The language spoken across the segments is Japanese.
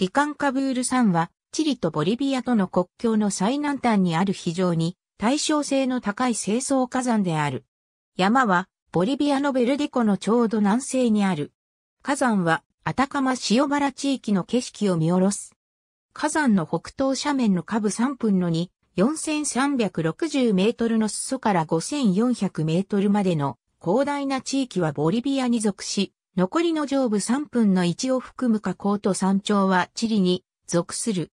リカンカブール山は、チリとボリビアとの国境の最南端にある非常に対称性の高い成層火山である。山は、ボリビアのベルデ湖のちょうど南西にある。火山は、アタカマ塩原地域の景色を見下ろす。火山の北東斜面の下部3分の2、4360メートルの裾から5400メートルまでの広大な地域はボリビアに属し、残りの上部3分の1を含む河口と山頂はチリに属する。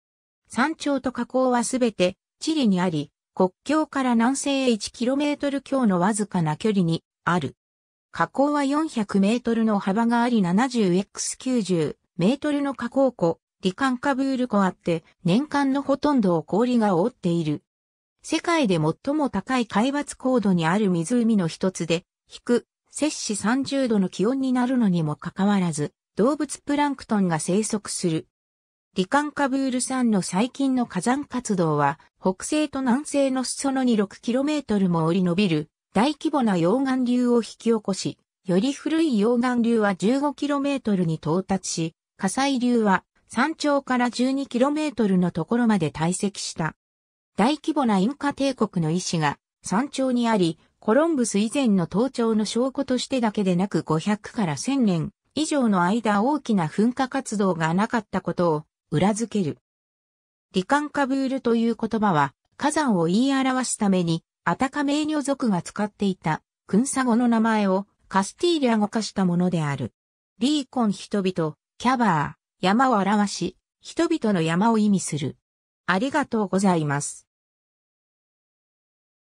山頂と河口はすべてチリにあり、国境から南西へ 1km 強のわずかな距離にある。河口は400メートルの幅があり 70×90 メートルの河口湖、リカンカブール湖あって年間のほとんどを氷が覆っている。世界で最も高い海抜高度にある湖の一つで、摂氏30度の気温になるのにもかかわらず、動物プランクトンが生息する。リカンカブール山の最近の火山活動は、北西と南西の裾野に 6km も折り伸びる大規模な溶岩流を引き起こし、より古い溶岩流は 15km に到達し、火砕流は山頂から 12km のところまで堆積した。大規模なインカ帝国の遺址が山頂にあり、コロンブス以前の登頂の証拠としてだけでなく500から1000年以上の間大きな噴火活動がなかったことを裏付ける。リカンカブールという言葉は火山を言い表すためにアタカメーニョ族が使っていたクンサ語の名前をカスティーリャ語化したものである。リーコン人々、キャバー、山を表し、人々の山を意味する。ありがとうございます。